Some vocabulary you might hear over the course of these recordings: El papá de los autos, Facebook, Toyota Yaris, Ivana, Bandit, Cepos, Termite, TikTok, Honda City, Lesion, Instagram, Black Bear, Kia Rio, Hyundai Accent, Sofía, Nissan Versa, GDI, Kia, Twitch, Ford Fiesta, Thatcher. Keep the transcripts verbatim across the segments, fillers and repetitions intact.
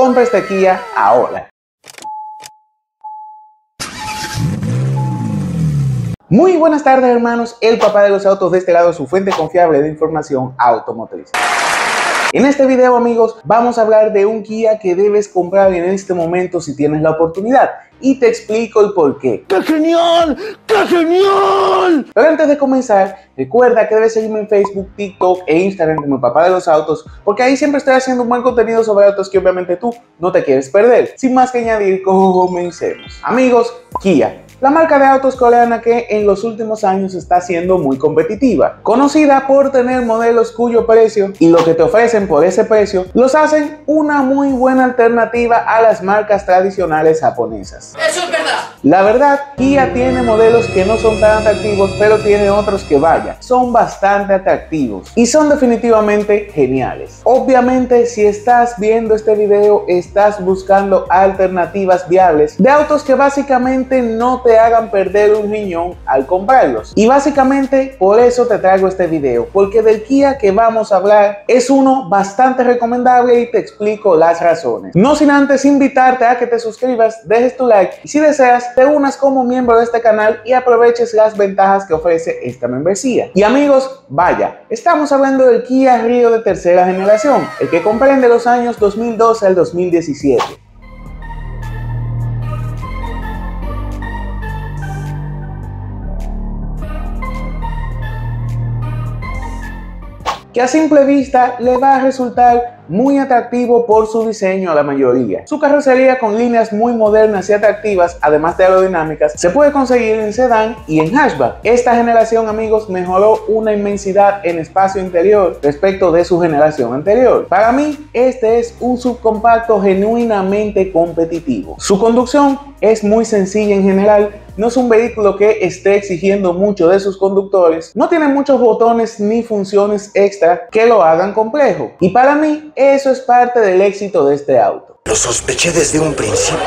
Compra este Kia ahora. Muy buenas tardes, hermanos, el papá de los autos de este lado, su fuente confiable de información automotriz. En este video, amigos, vamos a hablar de un Kia que debes comprar en este momento si tienes la oportunidad. Y te explico el por qué. ¡Qué genial! ¡Qué genial! Pero antes de comenzar, recuerda que debes seguirme en Facebook, TikTok e Instagram como el papá de los autos, porque ahí siempre estoy haciendo un buen contenido sobre autos que obviamente tú no te quieres perder. Sin más que añadir, comencemos. Amigos, Kia, la marca de autos coreana que en los últimos años está siendo muy competitiva, conocida por tener modelos cuyo precio y lo que te ofrecen por ese precio los hacen una muy buena alternativa a las marcas tradicionales japonesas. Eso es verdad. La verdad, Kia tiene modelos que no son tan atractivos, pero tiene otros que vaya, son bastante atractivos y son definitivamente geniales. Obviamente, si estás viendo este video, estás buscando alternativas viables de autos que básicamente no te te hagan perder un riñón al comprarlos, y básicamente por eso te traigo este video, porque del Kia que vamos a hablar es uno bastante recomendable y te explico las razones. No sin antes invitarte a que te suscribas, dejes tu like y si deseas te unas como miembro de este canal y aproveches las ventajas que ofrece esta membresía. Y amigos, vaya, estamos hablando del Kia Rio de tercera generación, el que comprende los años dos mil doce al dos mil diecisiete. Que a simple vista le va a resultar muy atractivo por su diseño a la mayoría. Su carrocería con líneas muy modernas y atractivas, además de aerodinámicas, se puede conseguir en sedán y en hatchback. Esta generación, amigos, mejoró una inmensidad en espacio interior respecto de su generación anterior. Para mí, este es un subcompacto genuinamente competitivo. Su conducción es muy sencilla en general, no es un vehículo que esté exigiendo mucho de sus conductores, no tiene muchos botones ni funciones extra que lo hagan complejo. Y para mí, eso es parte del éxito de este auto. Lo sospeché desde un principio.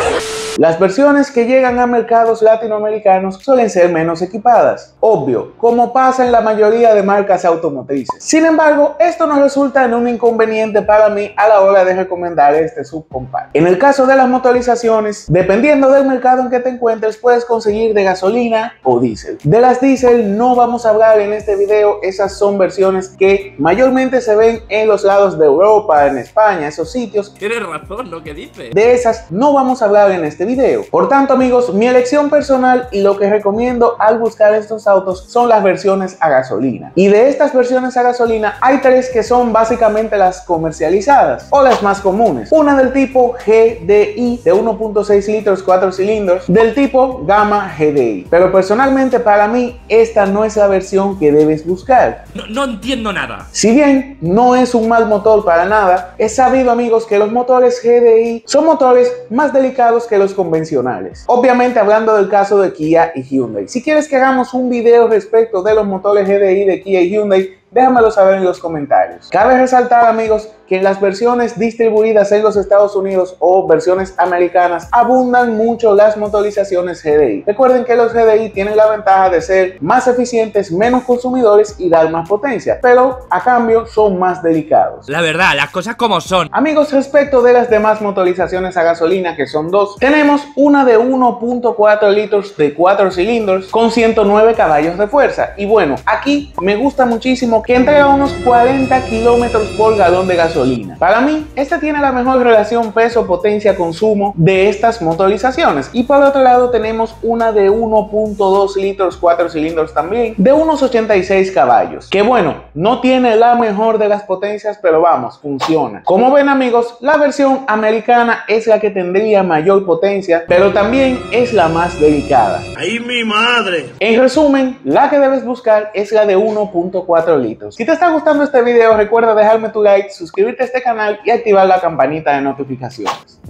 Las versiones que llegan a mercados latinoamericanos suelen ser menos equipadas, obvio, como pasa en la mayoría de marcas automotrices. Sin embargo, esto no resulta en un inconveniente para mí a la hora de recomendar este subcompacto. En el caso de las motorizaciones, dependiendo del mercado en que te encuentres, puedes conseguir de gasolina o diésel. De las diésel no vamos a hablar en este video, esas son versiones que mayormente se ven en los lados de Europa, en España, esos sitios. Tienes razón lo que dices. De esas no vamos a hablar en este video. Por tanto, amigos, mi elección personal y lo que recomiendo al buscar estos autos son las versiones a gasolina, y de estas versiones a gasolina hay tres que son básicamente las comercializadas o las más comunes: una del tipo G D I de uno punto seis litros cuatro cilindros, del tipo gama G D I, pero personalmente para mí esta no es la versión que debes buscar. No, no entiendo nada. Si bien no es un mal motor para nada, es sabido, amigos, que los motores G D I son motores más delicados que los convencionales. Obviamente, hablando del caso de Kia y Hyundai. Si quieres que hagamos un video respecto de los motores G D I de Kia y Hyundai, déjamelo saber en los comentarios. Cabe resaltar, amigos, que en las versiones distribuidas en los Estados Unidos o versiones americanas abundan mucho las motorizaciones G D I. Recuerden que los G D I tienen la ventaja de ser más eficientes, menos consumidores y dar más potencia, pero a cambio son más delicados. La verdad, las cosas como son. Amigos, respecto de las demás motorizaciones a gasolina, que son dos, tenemos una de uno punto cuatro litros de cuatro cilindros con ciento nueve caballos de fuerza. Y bueno, aquí me gusta muchísimo que entrega unos cuarenta kilómetros por galón de gasolina. Para mí, esta tiene la mejor relación peso-potencia-consumo de estas motorizaciones. Y por otro lado, tenemos una de uno punto dos litros cuatro cilindros también, de unos ochenta y seis caballos. Que bueno, no tiene la mejor de las potencias, pero vamos, funciona. Como ven, amigos, la versión americana es la que tendría mayor potencia, pero también es la más delicada. ¡Ay, mi madre! En resumen, la que debes buscar es la de uno punto cuatro litros. Si te está gustando este video, recuerda dejarme tu like, suscribirte a este canal y activar la campanita de notificaciones.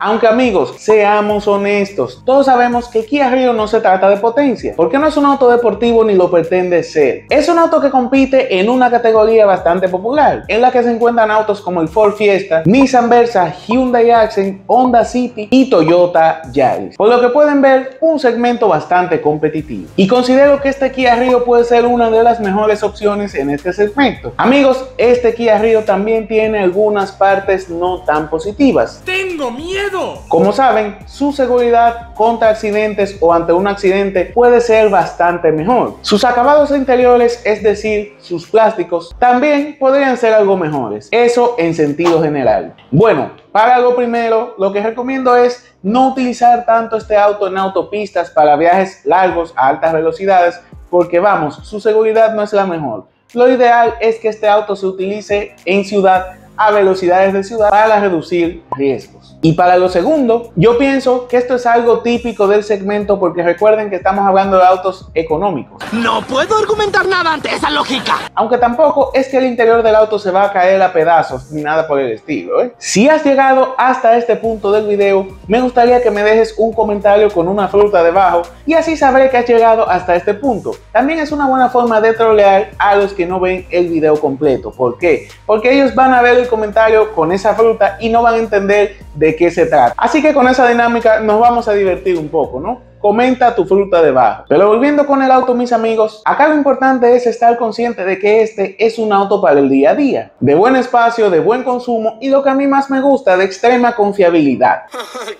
Aunque amigos, seamos honestos, todos sabemos que Kia Rio no se trata de potencia, porque no es un auto deportivo ni lo pretende ser. Es un auto que compite en una categoría bastante popular, en la que se encuentran autos como el Ford Fiesta, Nissan Versa, Hyundai Accent, Honda City y Toyota Yaris, por lo que pueden ver un segmento bastante competitivo. Y considero que este Kia Rio puede ser una de las mejores opciones en este segmento. Amigos, este Kia Rio también tiene algunas partes no tan positivas. ¡Tengo miedo! Como saben, su seguridad contra accidentes o ante un accidente puede ser bastante mejor. Sus acabados interiores, es decir, sus plásticos, también podrían ser algo mejores. Eso en sentido general. Bueno, para lo primero, lo que recomiendo es no utilizar tanto este auto en autopistas para viajes largos a altas velocidades, porque vamos, su seguridad no es la mejor. Lo ideal es que este auto se utilice en ciudad a velocidades de ciudad para reducir riesgos. Y para lo segundo, yo pienso que esto es algo típico del segmento, porque recuerden que estamos hablando de autos económicos. No puedo argumentar nada ante esa lógica. Aunque tampoco es que el interior del auto se va a caer a pedazos ni nada por el estilo, ¿eh? Si has llegado hasta este punto del video, me gustaría que me dejes un comentario con una fruta debajo y así sabré que has llegado hasta este punto. También es una buena forma de trolear a los que no ven el video completo. ¿Por qué? Porque ellos van a ver el comentario con esa fruta y no van a entender de qué se trata. Así que con esa dinámica nos vamos a divertir un poco, ¿no? Comenta tu fruta debajo. Pero volviendo con el auto, mis amigos, acá lo importante es estar consciente de que este es un auto para el día a día, de buen espacio, de buen consumo y, lo que a mí más me gusta, de extrema confiabilidad.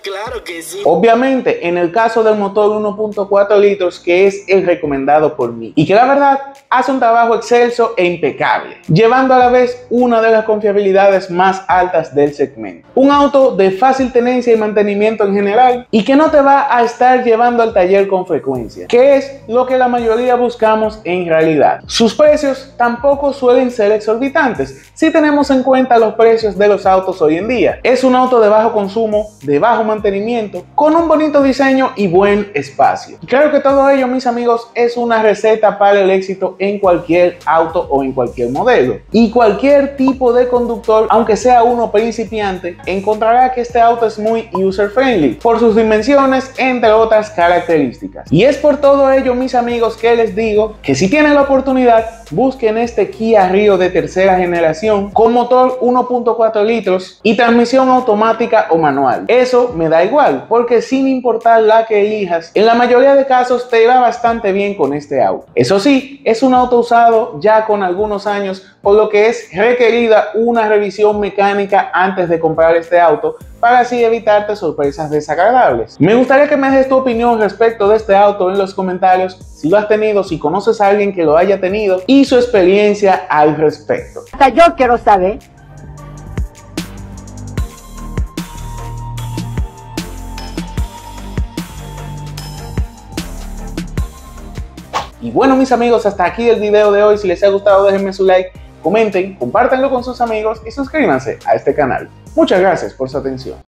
Claro que sí. Obviamente, en el caso del motor uno punto cuatro litros, que es el recomendado por mí, y que la verdad hace un trabajo excelso e impecable, llevando a la vez una de las confiabilidades más altas del segmento. Un auto de fácil tenencia y mantenimiento en general, y que no te va a estar llevando al taller con frecuencia, que es lo que la mayoría buscamos en realidad. Sus precios tampoco suelen ser exorbitantes si tenemos en cuenta los precios de los autos hoy en día. Es un auto de bajo consumo, de bajo mantenimiento, con un bonito diseño y buen espacio. Y claro que todo ello, mis amigos, es una receta para el éxito en cualquier auto o en cualquier modelo. Y cualquier tipo de conductor, aunque sea uno principiante, encontrará que este auto es muy user friendly por sus dimensiones, entre otras características. Y es por todo ello, mis amigos, que les digo que si tienen la oportunidad, busquen este Kia Rio de tercera generación con motor uno punto cuatro litros y transmisión automática o manual. Eso me da igual, porque sin importar la que elijas, en la mayoría de casos te irá bastante bien con este auto. Eso sí, es un auto usado ya con algunos años, por lo que es requerida una revisión mecánica antes de comprar este auto, para así evitarte sorpresas desagradables. Me gustaría que me dejes tu opinión respecto de este auto en los comentarios, si lo has tenido, si conoces a alguien que lo haya tenido y su experiencia al respecto. Hasta yo quiero saber. Y bueno, mis amigos, hasta aquí el video de hoy. Si les ha gustado, déjenme su like, comenten, compártanlo con sus amigos y suscríbanse a este canal. Muchas gracias por su atención.